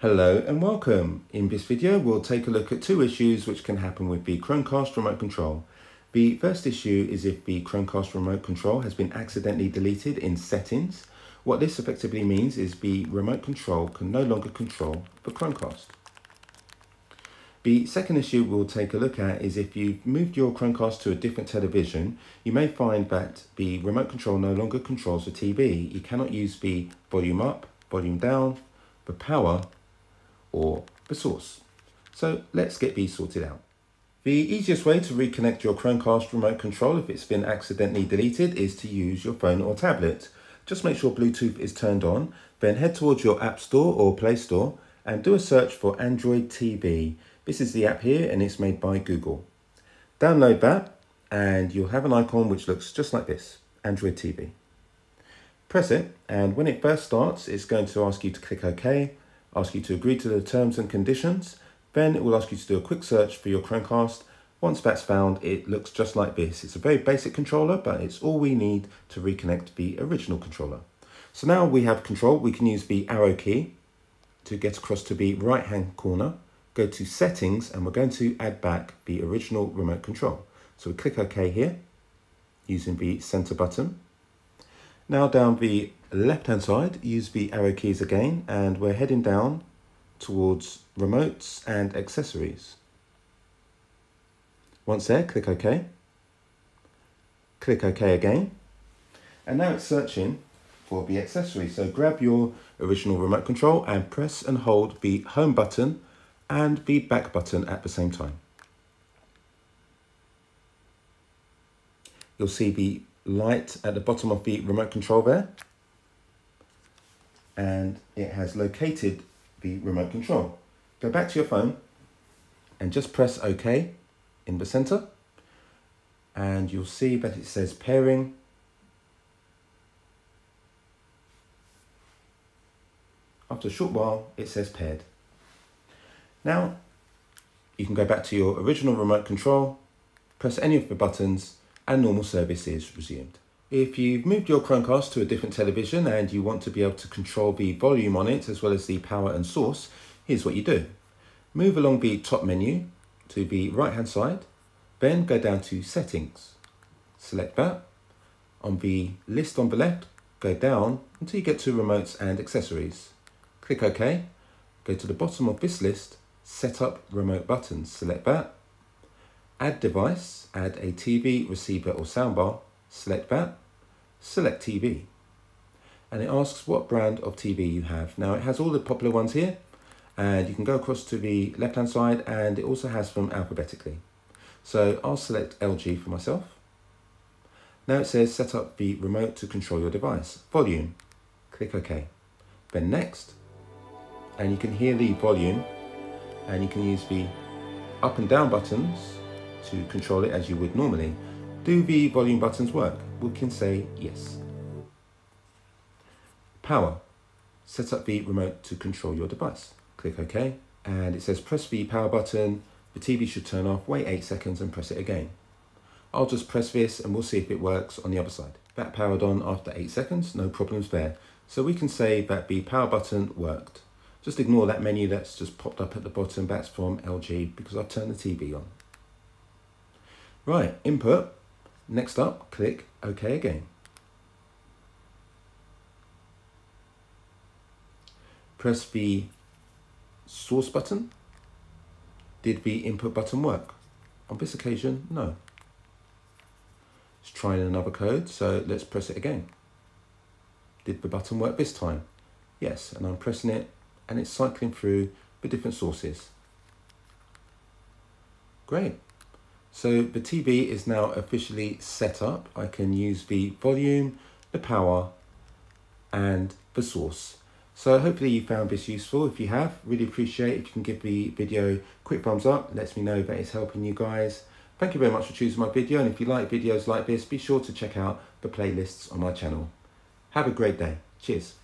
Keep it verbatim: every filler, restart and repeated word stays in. Hello and welcome. In this video we'll take a look at two issues which can happen with the Chromecast remote control. The first issue is if the Chromecast remote control has been accidentally deleted in settings. What this effectively means is the remote control can no longer control the Chromecast. The second issue we'll take a look at is if you've moved your Chromecast to a different television, you may find that the remote control no longer controls the T V. You cannot use the volume up, volume down, the power, or the source. So let's get these sorted out. The easiest way to reconnect your Chromecast remote control if it's been accidentally deleted is to use your phone or tablet. Just make sure Bluetooth is turned on, then head towards your App Store or Play Store and do a search for Android T V. This is the app here and it's made by Google. Download that and you'll have an icon which looks just like this, Android T V. Press it, and when it first starts it's going to ask you to click OK, ask you to agree to the terms and conditions, then it will ask you to do a quick search for your Chromecast. Once that's found, it looks just like this. It's a very basic controller, but it's all we need to reconnect the original controller. So now we have control. We can use the arrow key to get across to the right-hand corner, go to settings, and we're going to add back the original remote control. So we click OK here, using the center button. Now down the left-hand side, use the arrow keys again, and we're heading down towards remotes and accessories. Once there, click OK. Click OK again. And now it's searching for the accessory. So grab your original remote control and press and hold the home button and the back button at the same time. You'll see the light at the bottom of the remote control there. And it has located the remote control. Go back to your phone and just press OK in the center, and you'll see that it says pairing, after a short while it says paired. Now you can go back to your original remote control, press any of the buttons, and normal service is resumed. If you've moved your Chromecast to a different television and you want to be able to control the volume on it as well as the power and source, here's what you do. Move along the top menu to the right hand side, then go down to settings, select that. On the list on the left, go down until you get to remotes and accessories. Click OK, go to the bottom of this list, set up remote buttons, select that. Add device, add a T V, receiver or soundbar, select that. Select T V, and it asks what brand of T V you have. Now it has all the popular ones here, and you can go across to the left hand side and it also has them alphabetically. So I'll select L G for myself. Now it says set up the remote to control your device. Volume, click OK, then next, and you can hear the volume, and you can use the up and down buttons to control it as you would normally. Do the volume buttons work? We can say yes. Power. Set up the remote to control your device. Click OK, and it says press the power button. The T V should turn off. Wait eight seconds and press it again. I'll just press this and we'll see if it works on the other side. That powered on after eight seconds, no problems there. So we can say that the power button worked. Just ignore that menu that's just popped up at the bottom. That's from L G because I've turned the T V on. Right, input. Next up, click OK again. Press the source button. Did the input button work? On this occasion, no. Let's try another code, so let's press it again. Did the button work this time? Yes, and I'm pressing it and it's cycling through the different sources. Great. So the T V is now officially set up. I can use the volume, the power, and the source. So hopefully you found this useful. If you have, really appreciate if you can give the video a quick thumbs up. It lets me know that it's helping you guys. Thank you very much for choosing my video. And if you like videos like this, be sure to check out the playlists on my channel. Have a great day. Cheers.